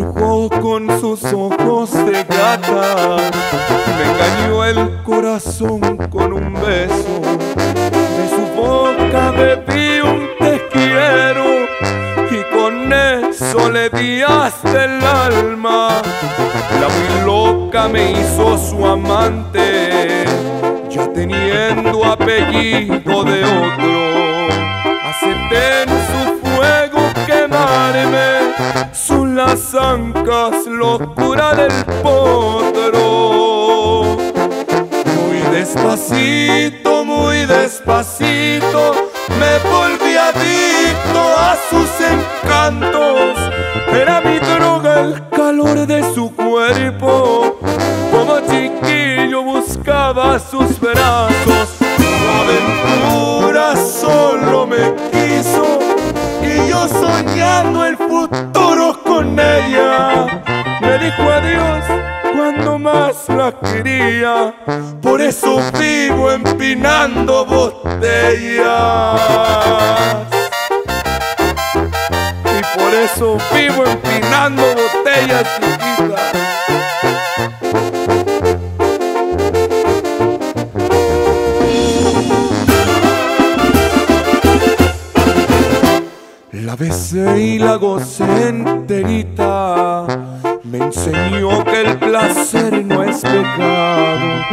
embrujó con sus ojos de gata, me engañó el corazón con un beso, de su boca bebí un te quiero y con eso le di hasta el alma. La muy loca me hizo su amante, ya teniendo apellido de otro. Acepté en su fuego quemarme, son las ancas locura del potro. Muy despacito, me volví adicto a sus encantos. Era mi droga el calor de su cuerpo, como chiquillo buscaba sus brazos. Su aventura solo me quiso y yo soñando el futuro con ella. Me dijo adiós cuando más la quería, por eso vivo empinando botellas. Y por eso vivo empinando botellas, chiquita. La besé y la gocé enterita, me enseñó que el placer no es pecado.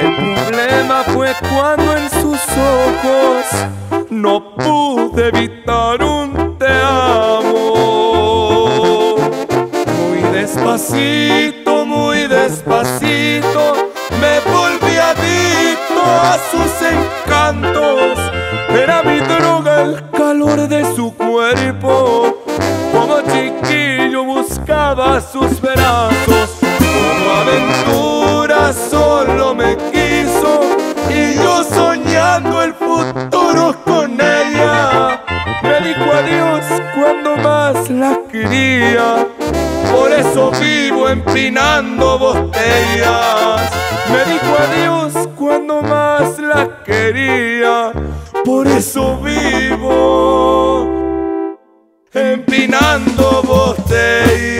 El problema fue cuando en sus ojos no pude evitar un te amo. Muy despacito, me volví adicto a sus encantos. Era mi droga el calor de su cuerpo, como chiquillo buscaba sus brazos. Como aventura solo me quiso y yo soñando el futuro con ella. Me dijo adiós cuando más la quería, por eso vivo empinando botellas. Me dijo adiós cuando más la quería, por eso vivo empinando botellas.